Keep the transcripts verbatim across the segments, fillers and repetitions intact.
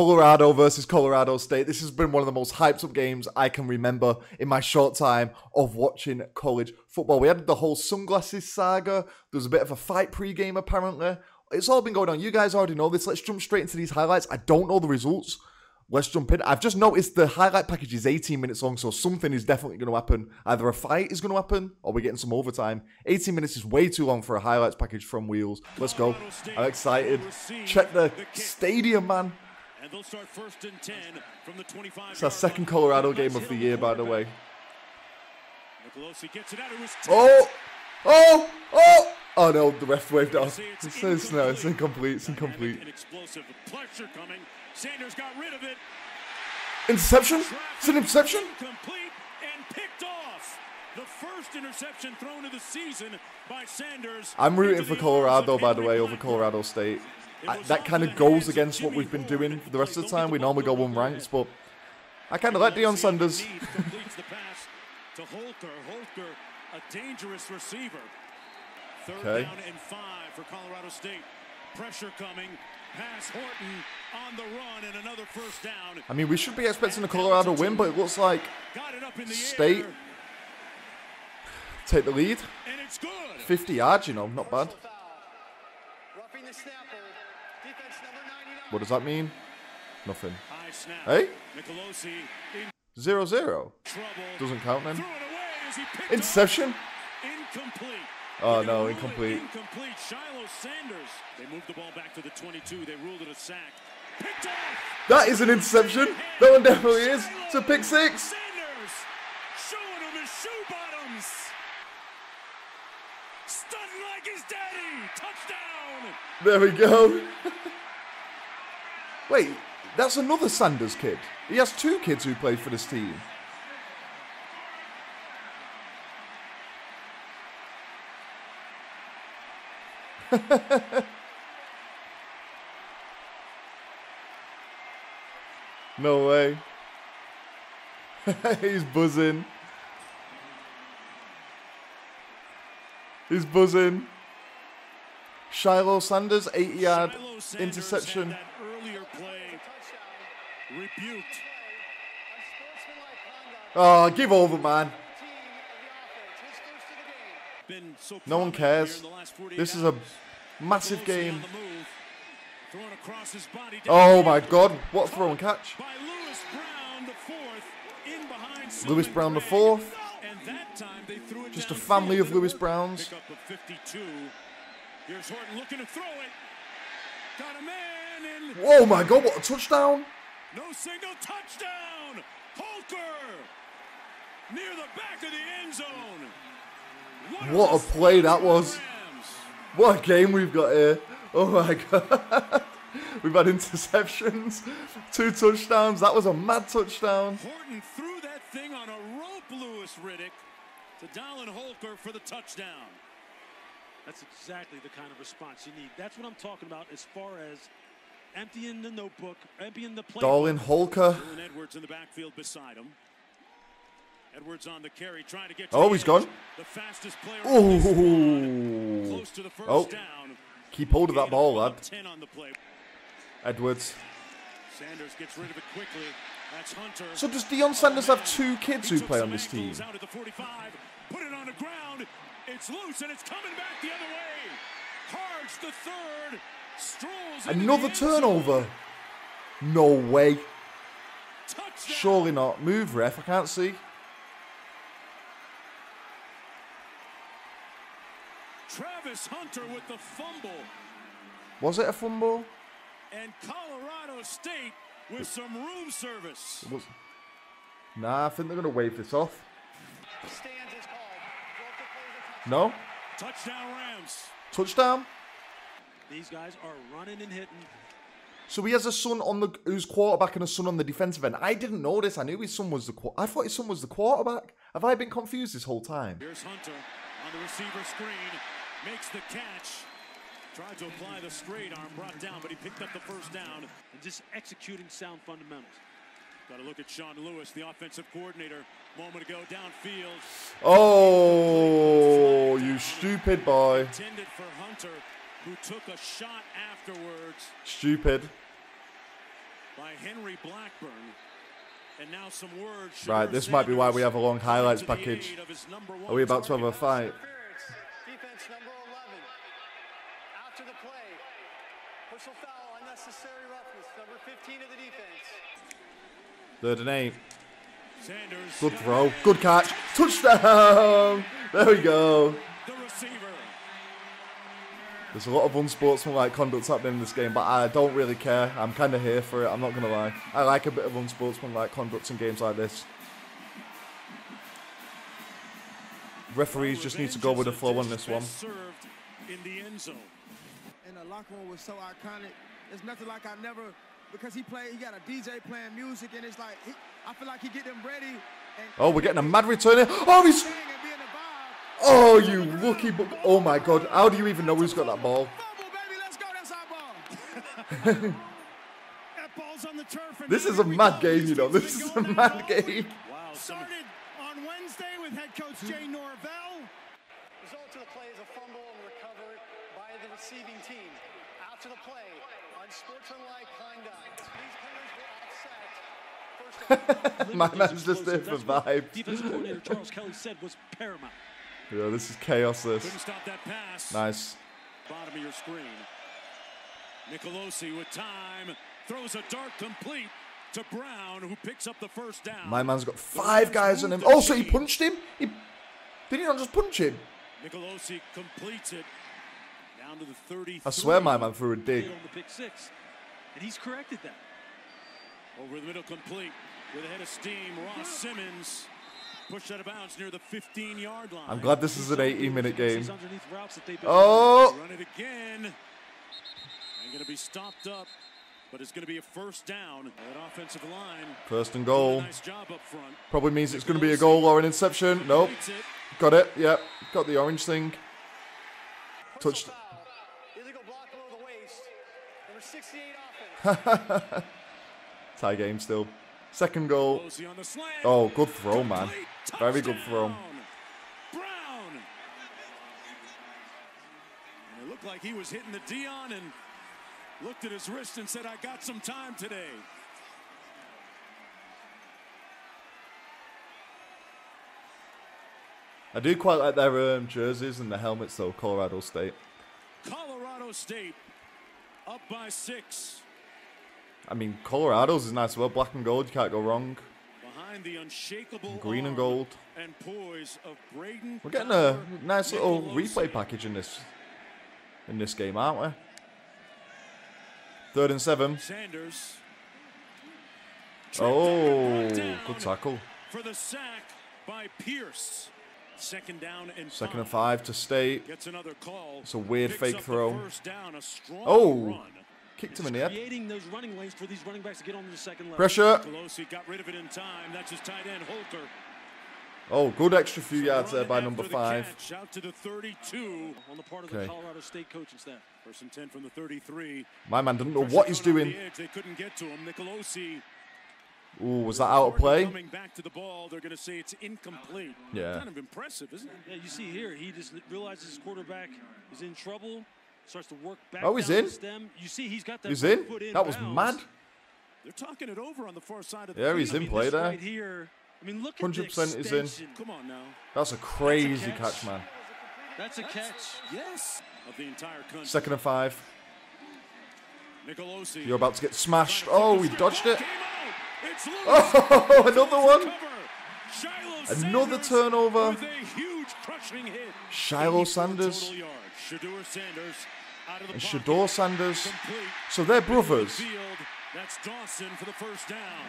Colorado versus Colorado State. This has been one of the most hyped up games I can remember in my short time of watching college football. We had the whole sunglasses saga. There was a bit of a fight pregame, apparently. It's all been going on. You guys already know this. Let's jump straight into these highlights. I don't know the results. Let's jump in. I've just noticed the highlight package is eighteen minutes long, so something is definitely going to happen. Either a fight is going to happen, or we're getting some overtime. eighteen minutes is way too long for a highlights package from Wheels. Let's go. I'm excited. Check the stadium, man. It's our second Colorado game of the year, by the way. Oh! Oh! Oh! Oh, no, the ref waved off. It's, it's, no, it's incomplete. It's incomplete. Sanders got rid of it. Interception? It's an interception? Complete and picked off. The first interception thrown of the season by Sanders. I'm rooting for Colorado, by the way, over Colorado State. I, that kind of goes against what we've been doing the rest of the time. We normally go one ranks, but I kind of like Deion Sanders. Completes the pass to Holker. Holker, a dangerous receiver. Third down and five for Colorado State. Pressure coming. Pass Horton on the run and another first down. I mean, we should be expecting a Colorado win, but it looks like State take the lead. And it's good. fifty yards, you know, not bad. What does that mean? Nothing. Hey? zero zero. Doesn't count then. Interception? Incomplete. Oh no, incomplete. Incomplete. Shiloh Sanders. They moved the ball back to the twenty-two. They ruled it a sack. Picked off. That is an interception. That one definitely is. It's a pick six. Sanders showing him his shoe bottoms. Stunning like his daddy. Touchdown. There we go. Wait, that's another Sanders kid. He has two kids who played for this team. No way. He's buzzing. He's buzzing. Shiloh Sanders, eighty yard interception. Oh, give over, man. No one cares. This is a massive game. Oh my God! What a throw and catch! Lewis Brown the fourth. Just a family of Lewis Browns. Oh my God! What a touchdown! No single touchdown. Holker near the back of the end zone. What a play that was. What a game we've got here. Oh my God. We've had interceptions, two touchdowns. That was a mad touchdown. Horton threw that thing on a rope, Lewis Riddick, to Darlin Holker for the touchdown. That's exactly the kind of response you need. That's what I'm talking about as far as emptying the notebook, emptying the play. Darlin Holker. Edwards in the backfield beside him. Edwards on the carry, trying to get to oh, he's gone. The fastest player oh. Close to the first oh. Down. Keep hold of that ball, lad. On the play. Edwards. Sanders gets rid of it quickly. That's Hunter. So does Deion Sanders have two kids who play on this team? Out of the forty-five, put it on the ground. It's loose and it's coming back the other way. Hards the third. Strolls another turnover. No way. Touchdown. Surely not. Move, ref. I can't see. Travis Hunter with the fumble. Was it a fumble? And Colorado State with some room service. Was... Nah, I think they're going to wave this off. Stands is called. No? Touchdown Rams. Touchdown? These guys are running and hitting. So he has a son on the who's quarterback and a son on the defensive end. I didn't know this. I knew his son was the I thought his son was the quarterback. Have I been confused this whole time? Here's Hunter on the receiver screen. Makes the catch. Tried to apply the straight arm, brought down, but he picked up the first down. And just executing sound fundamentals. Got a look at Sean Lewis, the offensive coordinator. Moment ago, downfield. Oh, you stupid boy. Intended for Hunter, who took a shot afterwards. Stupid. by Henry Blackburn. And now some words. Right, this might be why we have a long highlights package. Are we about to have a fight? Defense number eleven. After the play. Personal foul, unnecessary roughness. Number fifteen of the defense. Third and eight. Sanders. Good throw. Good catch. Touchdown. There we go. The receiver. There's a lot of unsportsmanlike conduct happening in this game, but I don't really care. I'm kind of here for it. I'm not going to lie. I like a bit of unsportsmanlike conduct in games like this. Referees just need to go with the flow on this one. In the end zone. And the locker room was so iconic. There's nothing like I never, because he played, he got a D J playing music, and it's like, he, I feel like he get them ready. And oh, we're getting a mad return here. Oh, he's... Oh, you lucky book. Oh, my God. How do you even know who's got that ball? This is a mad game, you know. This is a mad game. Started on Wednesday with head coach Jay Norvell. Result of the play is a fumble and recovered by the receiving team. After the play, unsportsmanlike conduct. These penalties were offset. My man's just there for vibes. Defensive coordinator Charles Kelly said was paramount. Yeah, this is chaos, this. Stop that pass. Nice. Bottom of your screen. Nicolosi with time. Throws a dart complete to Brown, who picks up the first down. My man's got five guys on him. Oh, so he punched him? He... Did he not just punch him? Nicolosi completes it. Down to the thirty-three. I swear my man threw a dig. On the pick six, and he's corrected that. Over the middle complete. With a head of steam, Ross Simmons. Pushed out of bounds near the fifteen yard line. I'm glad this is an eighteen minute game. Oh! Run it again. And going to be stopped up, but it's going to be a first down. That offensive line. First and goal. Nice job up front. Probably means it's going to be a goal or an interception. Nope. Got it. Yep. Got the orange thing. Touched. Illegal block below the waist. Number sixty-eight offense. Tie game still. Second goal. Oh, good throw, man. Very good throw. Brown. And it looked like he was hitting the Deion and looked at his wrist and said, I got some time today. I do quite like their um, jerseys and the helmets, though. Colorado State. Colorado State up by six. I mean, Colorado's is nice as well. Black and gold, you can't go wrong. Behind the unshakable green and gold. And poise of Braden. We're getting a nice little replay package in this in this game, aren't we? Third and seven. Sanders. Oh, good tackle. For the sack by Pierce. Second down and second and five to State. Gets another call. It's a weird fake throw. Oh. Kicked him in the head. Those running lanes for these running backs to get on the second level. Pressure. Got rid of it in time. That's his tight end, Holker. Oh, good extra few so yards there by number the five. Catch, out to the thirty-two on the part of okay. the Colorado State coaching staff. First and ten from the thirty-three. My man didn't know what he's doing. They couldn't get to him. Nicolosi. Ooh, was that out of play? Coming back to the ball, they're going to say it's incomplete. Yeah. Kind of impressive, isn't it? Yeah, you see here, he just realizes his quarterback is in trouble. Starts to work back. Oh, he's in. You see, he's got that. He's in. in. That was mad. They're talking it over on the far side of the yeah, he's in I mean, play there. Right here. I mean, look at this. one hundred percent is in. Come on now. That's a crazy That's a catch. catch, man. That's a catch. Yes. Of the entire country. Second and five. Nicolosi. You're about to get smashed. Oh, he dodged it. It's oh, another one. Another turnover. Shiloh Sanders. Shador Sanders, out of the and Shador Sanders. Complete. So they're brothers. The field, that's Dawson for the first down.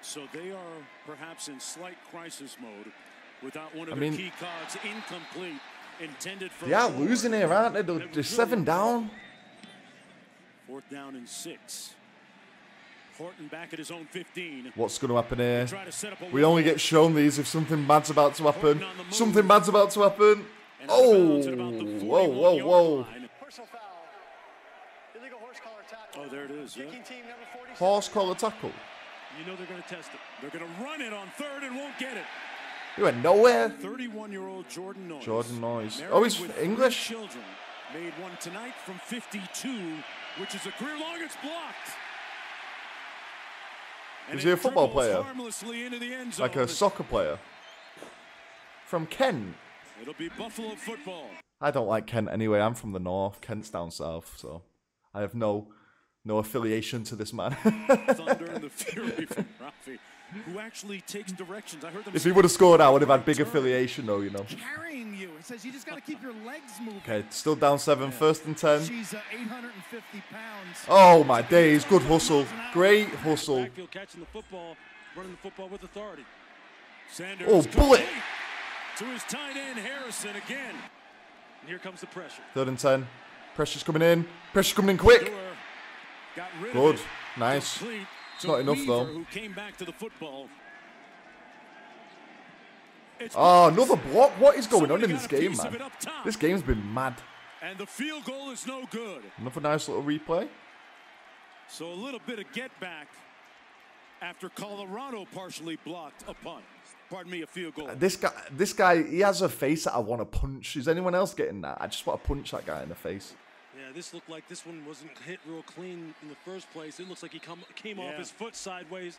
So they are perhaps in slight crisis mode without one of I mean, their key cards incomplete. Intended for they are losing here, aren't they? They're, they're seven down. Fourth down and six. Horton back at his own fifteen. What's going to happen here? We only get shown these if something bad's about to happen. Something bad's about to happen. Oh, whoa, whoa, whoa. Oh, there it is. Yeah. Horse collar tackle. You know they're going to test it. They're going to run it on third and won't get it. He went nowhere. thirty-one year old Jordan Noyes. Jordan Noyes. Oh, he's English. Children made one tonight from fifty-two, which is a career long. It's blocked. Is he a football player? Like a soccer player? From Kent? It'll be Buffalo football. I don't like Kent anyway. I'm from the north. Kent's down south, so I have no no affiliation to this man. Thunder and the Fury from Rafi, who actually takes directions. I heard them. If he would have scored, I would have had big affiliation, though, you know. Carrying you. It says you just got to keep your legs moving. Okay, still down seven, first and ten. She's uh, eight hundred fifty pounds. Oh my days! Good hustle, great hustle. Catching the football, running the football with authority. Sanders. Oh, bullet. To his tight end, Harrison again. And here comes the pressure. Third and ten. Pressure's coming in. Pressure's coming in quick. Good. Nice. It's not enough, though. Oh, another block. What is going on in this game, man? This game's been mad. And the field goal is no good. Another nice little replay. So a little bit of get back after Colorado partially blocked a punt. Pardon me, a field goal. Uh, this guy, this guy, he has a face that I want to punch. Is anyone else getting that? I just want to punch that guy in the face. Yeah, this looked like this one wasn't hit real clean in the first place. It looks like he come, came yeah. off his foot sideways.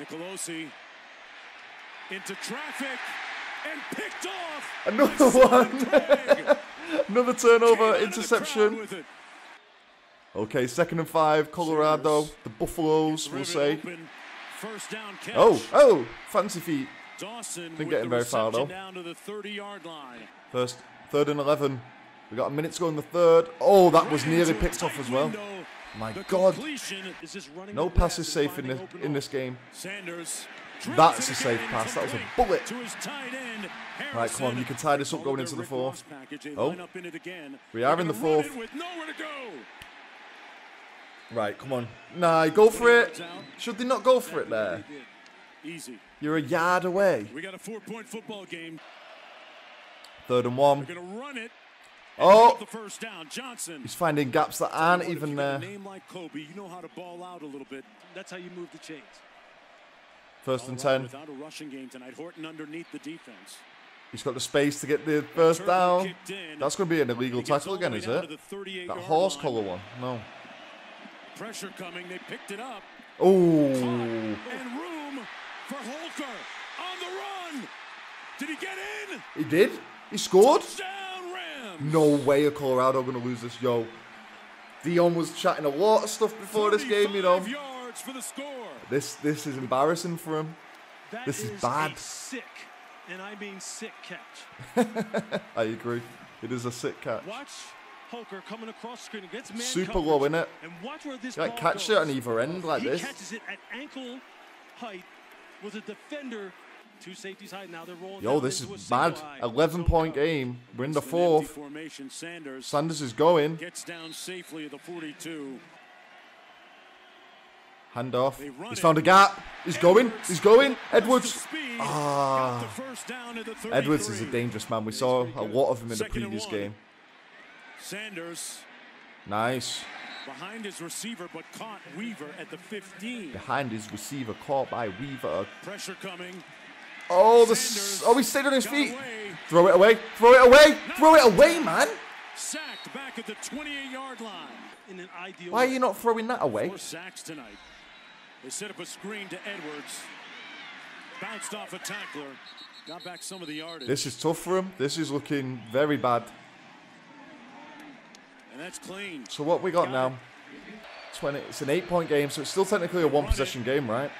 Nicolosi into traffic and picked off. Another one. Another turnover, interception. Okay, second and five, Colorado, the Buffaloes, we'll say. First down catch. Oh, oh, fancy feet. Dawson didn't get him very far, though. Down to the thirty yard line. First, third and eleven. We got a minute to go in the third. Oh, that was nearly picked off as well. My God. No passes safe in this, in this game. That's a safe pass. That was a bullet. Right, come on, you can tie this up going into the fourth. Oh, we are in the fourth. Right, come on. Nah, go for it. Should they not go for it there? Easy. You're a yard away. We got a four-point football game. Third and one. We're gonna run it. Oh, the first down. Johnson. He's finding gaps that aren't even there. Name like Kobe, you know how to ball out a little bit. That's how you move the chains. First and ten. Without a rushing game tonight, Horton underneath the defense. He's got the space to get the first down. That's going to be an illegal tackle again, is it? That horse collar one. No. Pressure coming, they picked it up. Oh, and room for Holker on the run. Did he get in? He did. He scored. No way are Colorado gonna lose this, yo. Deion was chatting a lot of stuff before this game, you know. For the score. This this is embarrassing for him. That this is, is bad. Sick, and I mean sick catch. I agree. It is a sick catch. Watch. Holker coming across screen and gets man super coverage. Low, innit? And watch where this you like catch goes. It on either end like he this. He catches it at ankle height with a defender. Two safeties high now. They're rolling. Yo, this is mad. eleven point so game. We're in the fourth. Formation, Sanders. Sanders is going. Gets down safely at the forty-two. Hand off. He's found a gap. He's Edwards. going. He's going. Edwards. Ah. The first down at the Edwards is a dangerous man. We saw a lot of him in Second the previous game. Sanders. Nice. Behind his receiver, but caught Weaver at the fifteen. Behind his receiver, caught by Weaver. Pressure coming. Oh, the Sanders oh, he stayed on his feet. Away. Throw it away. Throw it away. Not throw it away, man. Sacked back at the twenty-eight yard line. In an ideal Why are you not throwing that away? Four sacks tonight. They set up a screen to Edwards. Bounced off a tackler. Got back some of the yardage. This is tough for him. This is looking very bad. That's clean. So what we got, got now? twenty. It's an eight point game, so it's still technically a one-possession game, right?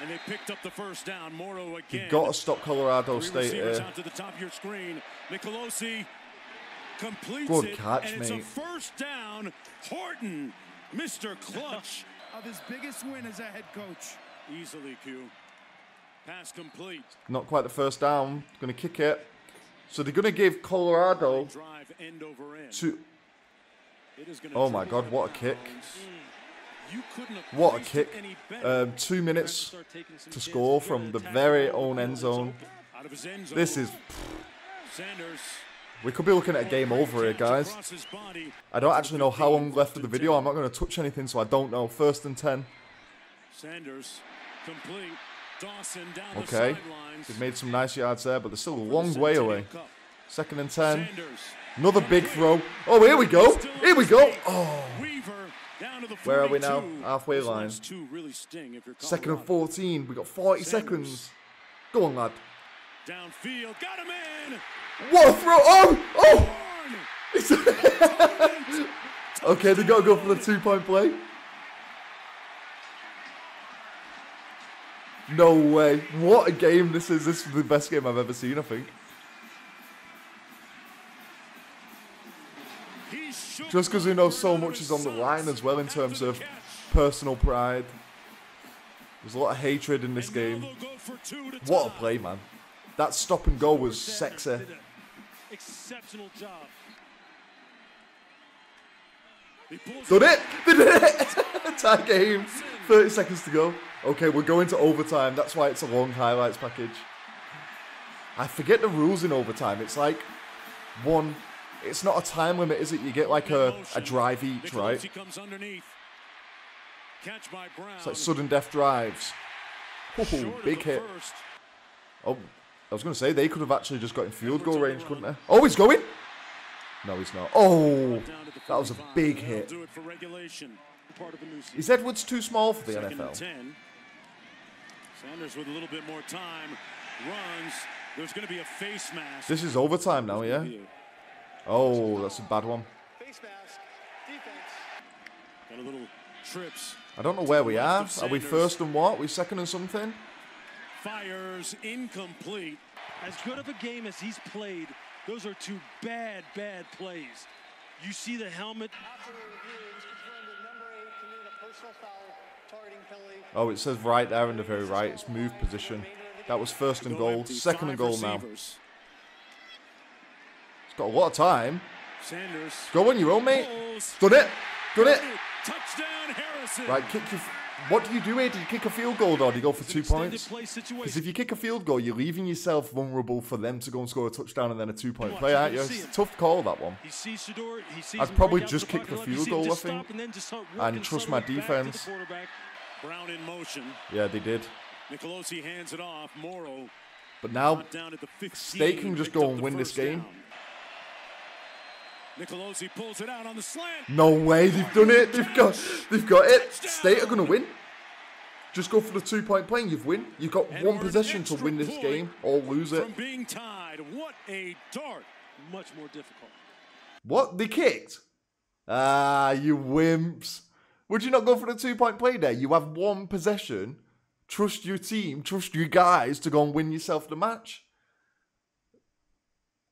And they picked up the first down. Morrow again. You've got to stop Colorado State here. Out to the top of your screen. Nicolosi completes Good it, catch, and mate. It's a first down. Horton, Mister Clutch, of his biggest win as a head coach. Easily, Q. Pass complete. Not quite the first down. Going to kick it. So they're going to give Colorado drive end over end. to. Oh my God, what a kick. What a kick. Um, two minutes to score from the very own end zone. This is... Sanders. We could be looking at a game over here, guys. I don't actually know how long left of the video. I'm not going to touch anything, so I don't know. First and ten. Sanders complete. Dawson down the sidelines. Okay, they've made some nice yards there, but they're still a long way away. Second and ten. Another big throw. Oh, here we go. Here we go. Oh. Where are we now? Halfway line. Second and fourteen. We got forty seconds. Go on, lad. Downfield. Got him in. What a throw. Oh. Oh. Okay, they got to go for the two-point play. No way. What a game this is. This is the best game I've ever seen, I think. Just because we know so much is on the line as well in terms of personal pride. There's a lot of hatred in this game. What a play, man. That stop and go was sexy. Exceptional job. Done it! They did it! Tie game. thirty seconds to go. Okay, we're going to overtime. That's why it's a long highlights package. I forget the rules in overtime. It's like one... It's not a time limit, is it? You get like a, a drive each, right? It's like sudden death drives. Oh, big hit. Oh, I was going to say, they could have actually just got in field goal range, couldn't they? Oh, he's going! No, he's not. Oh, that was a big hit. Is Edwards too small for the N F L? Sanders with a little bit more time. Runs. There's going to be a face mask. This is overtime now, yeah? Oh, that's a bad one. I don't know where we are. Are we first and what? We second and something? Fires incomplete. As good of a game as he's played, those are two bad, bad plays. You see the helmet. Oh, it says right there in the very right. It's move position. That was first and goal. Second and goal now. Got a lot of time. Sanders. Go on your own, mate. Done it. Done it. Touchdown, Harrison. Right, kick your... What do you do here? Do you kick a field goal or do you go for two points? Because if you kick a field goal, you're leaving yourself vulnerable for them to go and score a touchdown and then a two-point play, aren't you? It's a tough call, that one. I'd probably just kick the field goal, I think, and trust my defense. Brown in motion. Yeah, they did. Nicolosi hands it off. Morrow. But now, they can just go and win this game. Nicolosi pulls it out on the slant. No way, they've done it. They've got, they've got it. State are going to win. Just go for the two-point play. You've win. You've got one possession to win this game or lose it. From being tied, what a dart! Much more difficult. What? They kicked? Ah, you wimps! Would you not go for the two-point play there? You have one possession. Trust your team. Trust you guys to go and win yourself the match.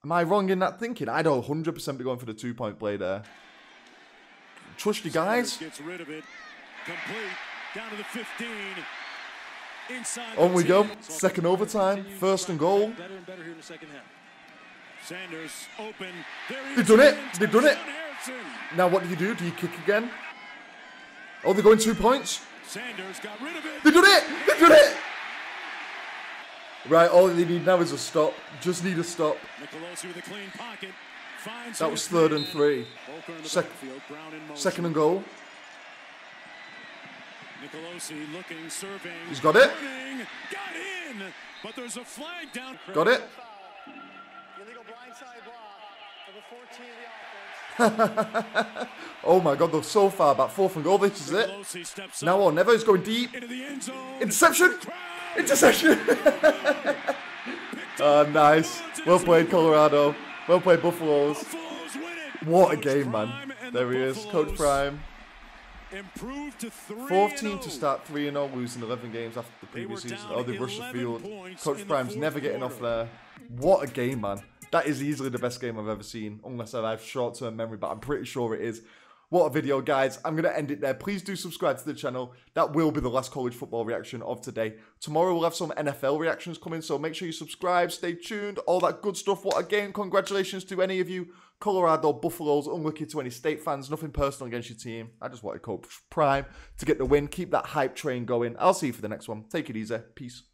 Am I wrong in that thinking? I'd one hundred percent be going for the two-point play there. Trust you guys. On we go. Second overtime. First and goal. They've done it. They've done it. Now what do you do? Do you kick again? Oh, they're going two points. They've done it. They've done it. Right, all they need now is a stop. Just need a stop. With a clean pocket. That was third and three. Sec second and goal. Looking, serving. He's got it. Running, got in, but there's a flag down. Got it. Oh my god, they're so far back. Fourth and goal, this is it. Now or never, he's going deep. Interception! Interception! Oh, nice. Well played, Colorado. Well played, Buffaloes. What a game, man. There he is, Coach Prime. fourteen to start, three and oh, losing eleven games after the previous season. Oh, they rushed the field. Coach Prime's never getting off there. What a game, man. That is easily the best game I've ever seen, unless I have short-term memory, but I'm pretty sure it is. What a video, guys. I'm going to end it there. Please do subscribe to the channel. That will be the last college football reaction of today. Tomorrow we'll have some N F L reactions coming, so make sure you subscribe, stay tuned, all that good stuff. What a game. Congratulations to any of you. Colorado, Buffaloes, unlucky to any State fans. Nothing personal against your team. I just wanted Coach Prime to get the win. Keep that hype train going. I'll see you for the next one. Take it easy. Peace.